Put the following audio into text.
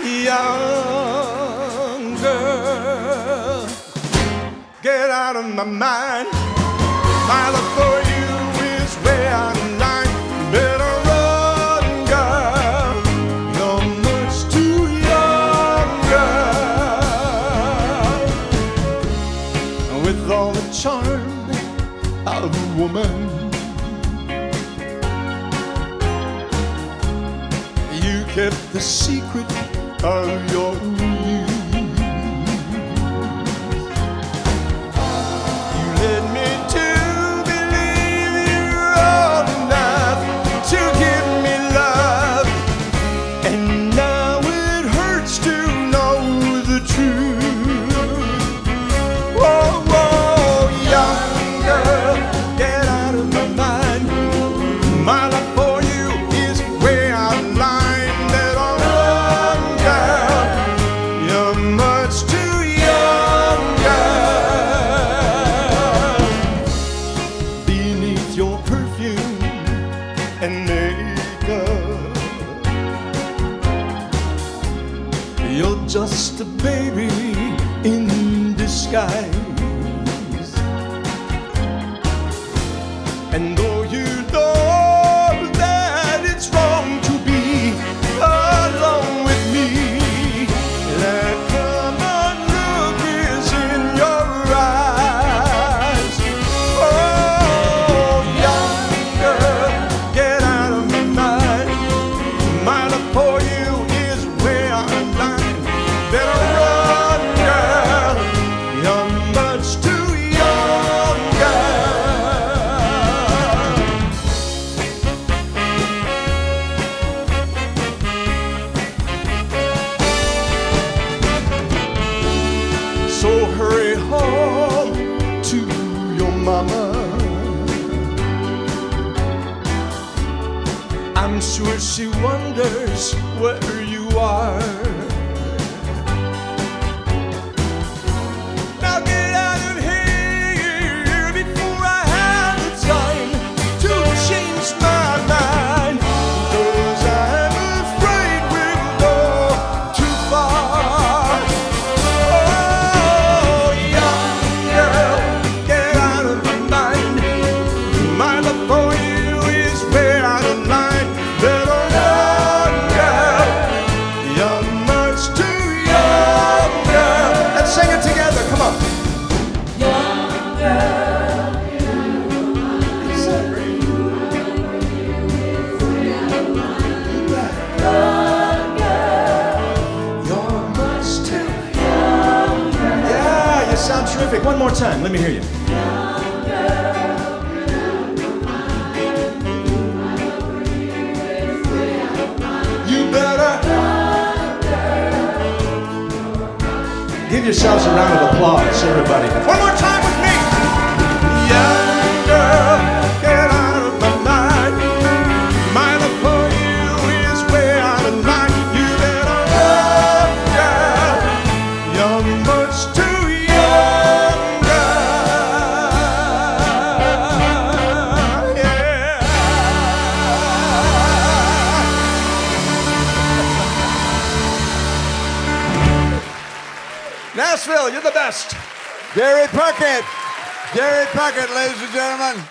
Young girl, get out of my mind. My love for you is way out of line. Better run, girl. You're much too young, girl. With all the charm of a woman, you kept the secret of your youth. You led me to believe you're old enough to give me love, and now it hurts to know the truth. Whoa, whoa, young girl, get out of my mind. My love for you is way out of line. And makeup, you're just a baby in disguise. And though you know that it's wrong to be alone with me, that common look is in your eyes. Oh, young girl, get my love for you is way out of line. Better run, girl. You're much too young, girl. So hurry home to your mama. I'm sure she wonders where you are. Now get out of here before I have the time to change my mind, 'cause I'm afraid we'll go too far. Oh, young girl, get out of my mind. My love for you is way out of line. Sing it together, come on. Young girl, you're much too young, girl. Yeah, you sound terrific. One more time, let me hear you. Young girl. Give yourselves a round of applause, everybody. One more time with me. Young girl, get out of my mind. My love for you is way out of line. You better run, girl. You're much too young, girl. Nashville, you're the best. Gary Puckett, ladies and gentlemen.